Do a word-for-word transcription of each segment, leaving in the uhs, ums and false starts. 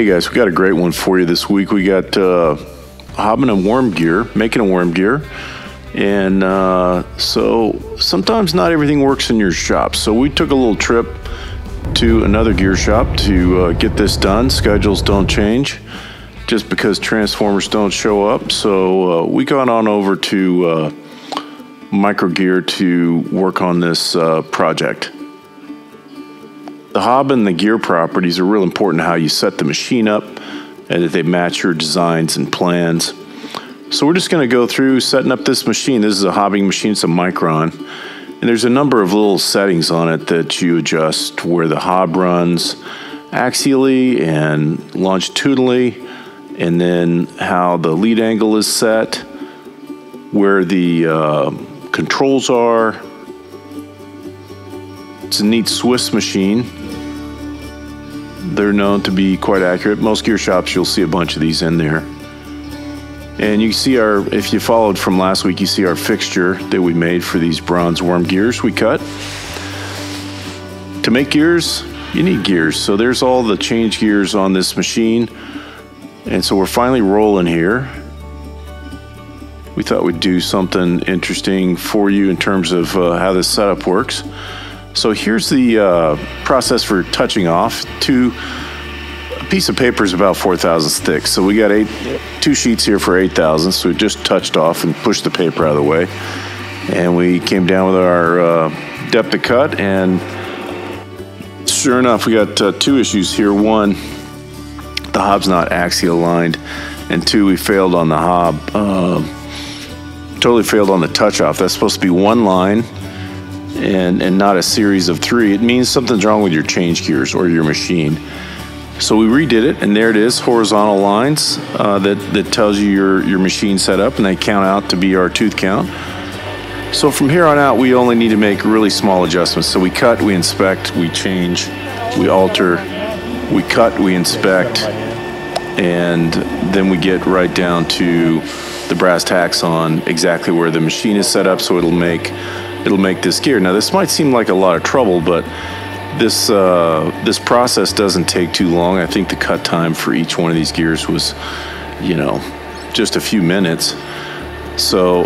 Hey guys, we got a great one for you this week. We got uh, hobbing and worm gear, making a worm gear. And uh, so sometimes not everything works in your shop. So we took a little trip to another gear shop to uh, get this done. Schedules don't change just because transformers don't show up. So uh, we got on over to uh, Microgear to work on this uh, project. The hob and the gear properties are real important to how you set the machine up and that they match your designs and plans. So we're just going to go through setting up this machine. This is a hobbing machine, it's a Micron. And there's a number of little settings on it that you adjust where the hob runs axially and longitudinally, and then how the lead angle is set, where the uh, controls are. It's a neat Swiss machine. They're known to be quite accurate. Most gear shops, you'll see a bunch of these in there. And you can see our, if you followed from last week, you see our fixture that we made for these bronze worm gears we cut. To make gears, you need gears. So there's all the change gears on this machine. And so we're finally rolling here. We thought we'd do something interesting for you in terms of uh, how this setup works. So here's the uh, process for touching off. Two, a piece of paper is about four thousandths thick. So we got eight, two sheets here for eight thousandths. So we just touched off and pushed the paper out of the way. And we came down with our uh, depth of cut, and sure enough, we got uh, two issues here. One, the hob's not axial aligned, and two, we failed on the hob. Uh, totally failed on the touch off. That's supposed to be one line. And, and not a series of three. It means something's wrong with your change gears or your machine. So we redid it, and there it is, horizontal lines uh, that, that tells you your, your machine setup, and they count out to be our tooth count. So from here on out, we only need to make really small adjustments. So we cut, we inspect, we change, we alter, we cut, we inspect, and then we get right down to the brass tacks on exactly where the machine is set up, so it'll make It'll make this gear. Now this might seem like a lot of trouble, but this uh, this process doesn't take too long. I think the cut time for each one of these gears was, you know, just a few minutes. So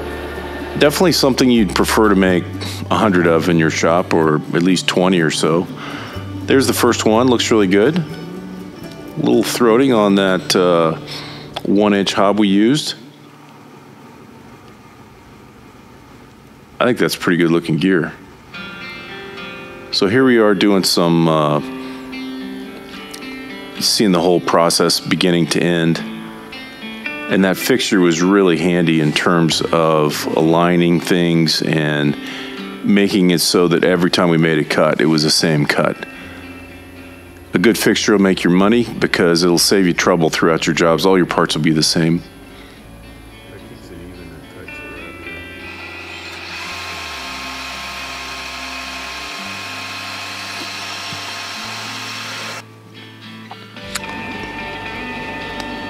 definitely something you'd prefer to make a hundred of in your shop, or at least twenty or so. There's the first one, looks really good. A little throating on that uh, one inch hob we used. I think that's pretty good looking gear. So here we are doing some, uh, seeing the whole process beginning to end. And that fixture was really handy in terms of aligning things and making it so that every time we made a cut, it was the same cut. A good fixture will make your money because it'll save you trouble throughout your jobs. All your parts will be the same.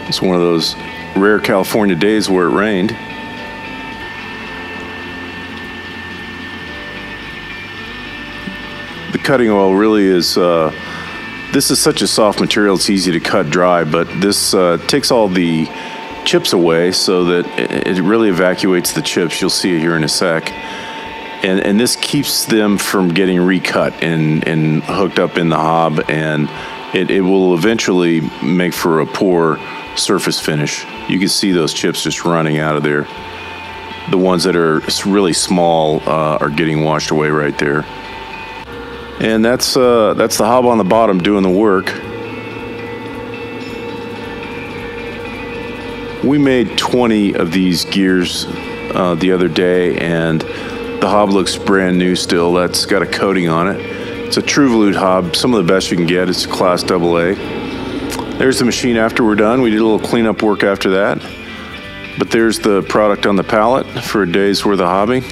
It's one of those rare California days where it rained. The cutting oil really is, uh, this is such a soft material, it's easy to cut dry, but this uh, takes all the chips away so that it really evacuates the chips. You'll see it here in a sec. And, and this keeps them from getting recut and, and hooked up in the hob, and it, it will eventually make for a poor surface finish. You can see those chips just running out of there. The ones that are really small uh, are getting washed away right there. And that's uh, that's the hob on the bottom doing the work. We made twenty of these gears uh, the other day, and the hob looks brand new still. That's got a coating on it. It's a Tru-Volute hob, some of the best you can get. It's class double A. There's the machine after we're done. We did a little cleanup work after that. But there's the product on the pallet for a day's worth of hobbing.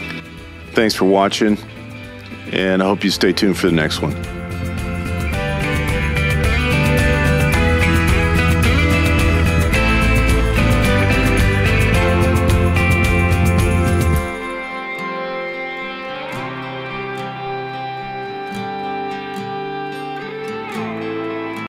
Thanks for watching, and I hope you stay tuned for the next one.